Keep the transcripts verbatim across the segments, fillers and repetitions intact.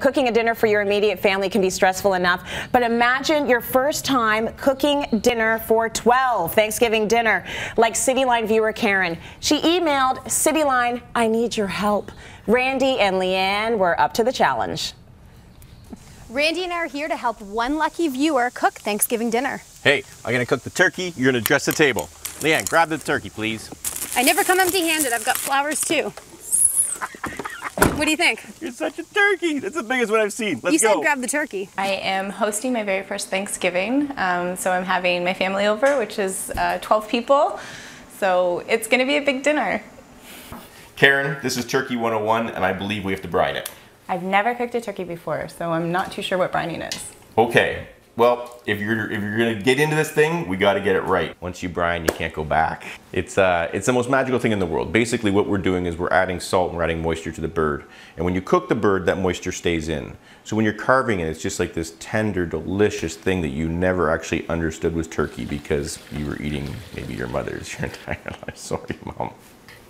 Cooking a dinner for your immediate family can be stressful enough, but imagine your first time cooking dinner for twelve, Thanksgiving dinner, like CityLine viewer Karen. She emailed CityLine, "I need your help." Randy and Leanne were up to the challenge. Randy and I are here to help one lucky viewer cook Thanksgiving dinner. Hey, I'm gonna cook the turkey, you're gonna dress the table. Leanne, grab the turkey, please. I never come empty-handed, I've got flowers too. What do you think? You're such a turkey. That's the biggest one I've seen. Let's go. You said grab the turkey. I am hosting my very first Thanksgiving. Um, so I'm having my family over, which is uh, twelve people. So it's going to be a big dinner. Karen, this is Turkey one oh one, and I believe we have to brine it. I've never cooked a turkey before, so I'm not too sure what brining is. Okay. Well, if you're if you're gonna get into this thing, we gotta get it right. Once you brine, you can't go back. It's uh, it's the most magical thing in the world. Basically, what we're doing is we're adding salt and we're adding moisture to the bird. And when you cook the bird, that moisture stays in. So when you're carving it, it's just like this tender, delicious thing that you never actually understood was turkey because you were eating maybe your mother's your entire life. Sorry, Mom.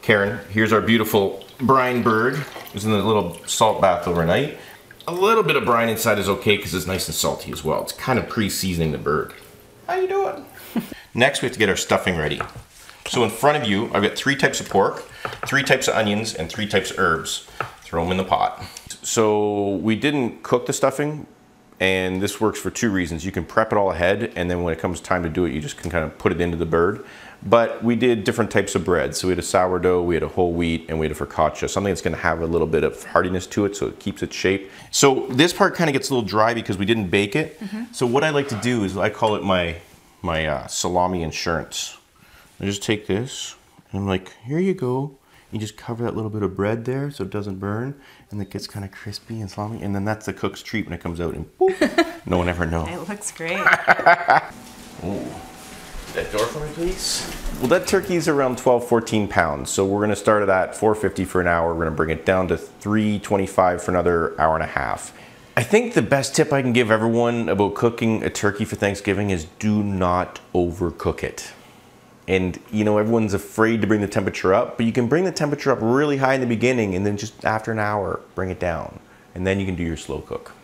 Karen, here's our beautiful brine bird. It was in the little salt bath overnight. A little bit of brine inside is okay because it's nice and salty as well. It's kind of pre-seasoning the bird. How you doing? Next, we have to get our stuffing ready. So in front of you, I've got three types of pork, three types of onions, and three types of herbs. Throw them in the pot. So we didn't cook the stuffing, and this works for two reasons. You can prep it all ahead, and then when it comes time to do it, you just can kind of put it into the bird. But we did different types of bread. So we had a sourdough, we had a whole wheat, and we had a focaccia, something that's gonna have a little bit of hardiness to it so it keeps its shape. So this part kind of gets a little dry because we didn't bake it. Mm-hmm. So what I like to do is I call it my, my uh, salami insurance. I just take this and I'm like, here you go. You just cover that little bit of bread there so it doesn't burn and it gets kind of crispy and salami. And then that's the cook's treat when it comes out and boop, no one ever knows. It looks great. Ooh. That door for me, please. Well, that turkey is around twelve, fourteen pounds. So we're gonna start it at four fifty for an hour. We're gonna bring it down to three twenty-five for another hour and a half. I think the best tip I can give everyone about cooking a turkey for Thanksgiving is do not overcook it. And you know, everyone's afraid to bring the temperature up, but you can bring the temperature up really high in the beginning and then just after an hour, bring it down. And then you can do your slow cook.